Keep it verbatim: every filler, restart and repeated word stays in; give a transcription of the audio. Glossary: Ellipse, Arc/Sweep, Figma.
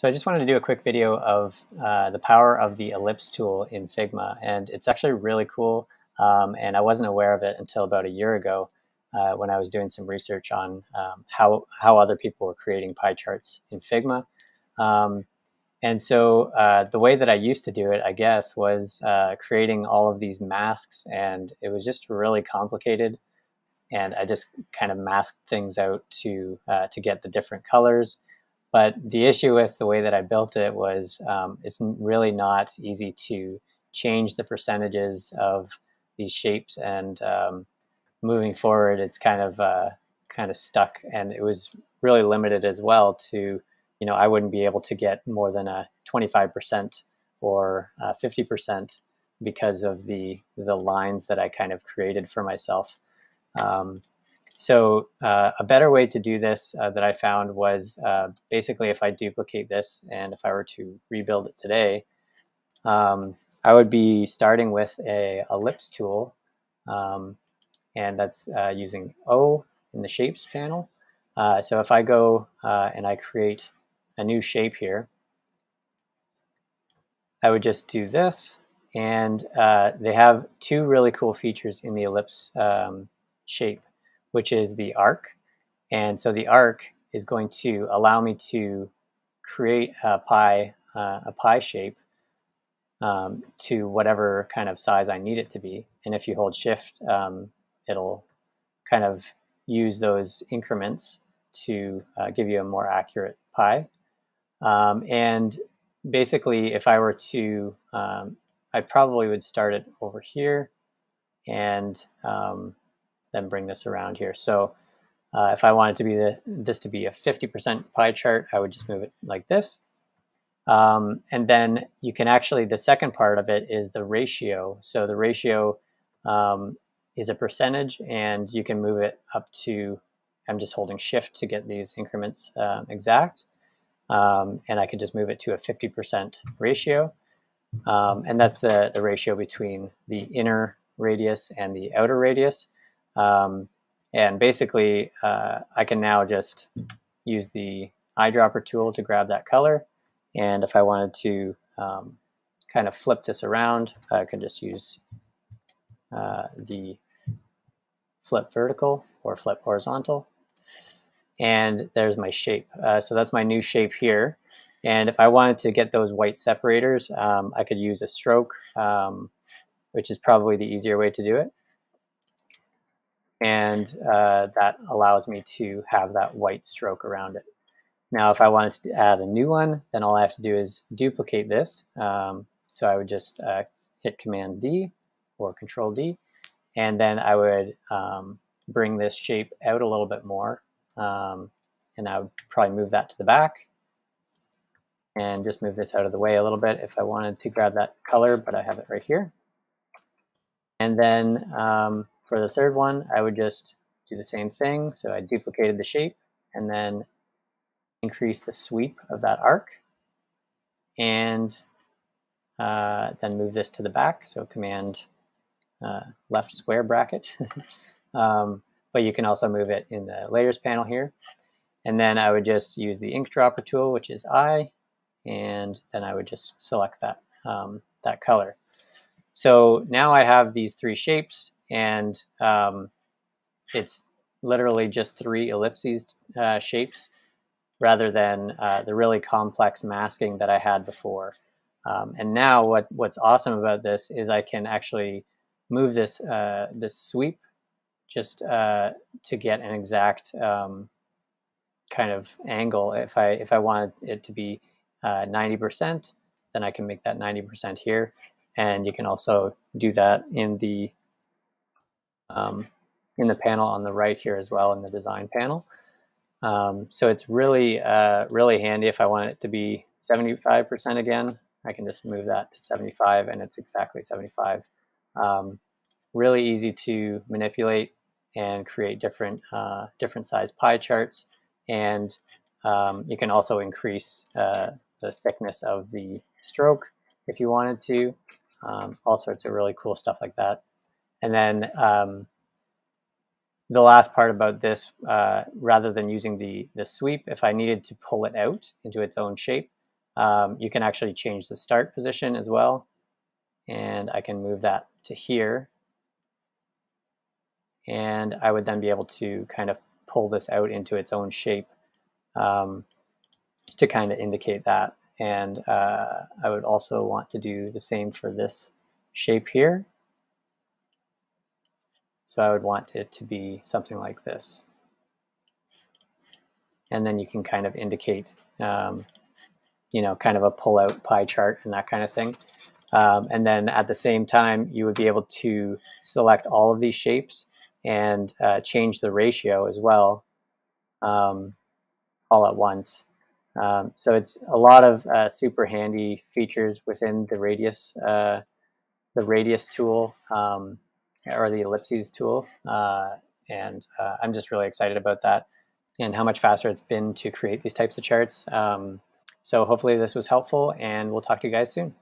So I just wanted to do a quick video of uh, the power of the ellipse tool in Figma, and it's actually really cool, um, and I wasn't aware of it until about a year ago uh, when I was doing some research on um, how, how other people were creating pie charts in Figma. Um, and so uh, the way that I used to do it, I guess, was uh, creating all of these masks, and it was just really complicated. And I just kind of masked things out to uh, to get the different colors. But the issue with the way that I built it was um, it's really not easy to change the percentages of these shapes. And um, moving forward, it's kind of uh, kind of stuck. And it was really limited as well to, you know, I wouldn't be able to get more than a twenty-five percent or uh, fifty percent because of the the lines that I kind of created for myself. Um, so uh, a better way to do this uh, that I found was uh, basically if I duplicate this and if I were to rebuild it today, um, I would be starting with a ellipse tool, um, and that's uh, using O in the shapes panel. Uh, so if I go uh, and I create a new shape here, I would just do this, and uh, they have two really cool features in the ellipse um, shape, which is the arc. And so the arc is going to allow me to create a pie uh, a pie shape um, to whatever kind of size I need it to be. And if you hold shift, um, it'll kind of use those increments to uh, give you a more accurate pie. Um, and basically, if I were to, um, I probably would start it over here and um, then bring this around here. So uh, if I wanted to be the, this to be a fifty percent pie chart, I would just move it like this. Um, and then you can actually, the second part of it is the ratio. So the ratio um, is a percentage, and you can move it up to, I'm just holding shift to get these increments um, exact. Um, and I can just move it to a fifty percent ratio. Um, and that's the, the ratio between the inner radius and the outer radius. Um, and basically, uh, I can now just use the eyedropper tool to grab that color. And if I wanted to um, kind of flip this around, I could just use uh, the flip vertical or flip horizontal. And there's my shape. Uh, so that's my new shape here. And if I wanted to get those white separators, um, I could use a stroke, um, which is probably the easier way to do it. And uh, that allows me to have that white stroke around it. Now, if I wanted to add a new one, then all I have to do is duplicate this. Um, so I would just uh, hit Command D or Control D, and then I would um, bring this shape out a little bit more. Um, and I would probably move that to the back and just move this out of the way a little bit if I wanted to grab that color, but I have it right here. And then um, for the third one, I would just do the same thing. So I duplicated the shape and then increase the sweep of that arc, and uh, then move this to the back. So Command uh, left square bracket. um, but you can also move it in the layers panel here. And then I would just use the ink dropper tool, which is I, and then I would just select that, um, that color. So now I have these three shapes. And um, it's literally just three ellipses uh, shapes rather than uh, the really complex masking that I had before. Um, and now what, what's awesome about this is I can actually move this, uh, this sweep just uh, to get an exact um, kind of angle. If I, if I wanted it to be uh, ninety percent, then I can make that ninety percent here. And you can also do that in the Um, in the panel on the right here as well, in the design panel. Um, so it's really, uh, really handy. If I want it to be seventy-five percent again, I can just move that to seventy-five, and it's exactly seventy-five. Um, really easy to manipulate and create different, uh, different size pie charts. And um, you can also increase uh, the thickness of the stroke if you wanted to. Um, all sorts of really cool stuff like that. And then um, the last part about this, uh, rather than using the, the sweep, if I needed to pull it out into its own shape, Um, you can actually change the start position as well, and I can move that to here, and I would then be able to kind of pull this out into its own shape um, to kind of indicate that. And uh, I would also want to do the same for this shape here. So I would want it to be something like this. And then you can kind of indicate, um, you know, kind of a pull-out pie chart and that kind of thing. Um, and then at the same time, you would be able to select all of these shapes and uh, change the ratio as well, um, all at once. Um, so it's a lot of uh, super handy features within the radius, uh, the radius tool, um, or the ellipses tool. Uh, and uh, I'm just really excited about that and how much faster it's been to create these types of charts. Um, so hopefully this was helpful, and we'll talk to you guys soon.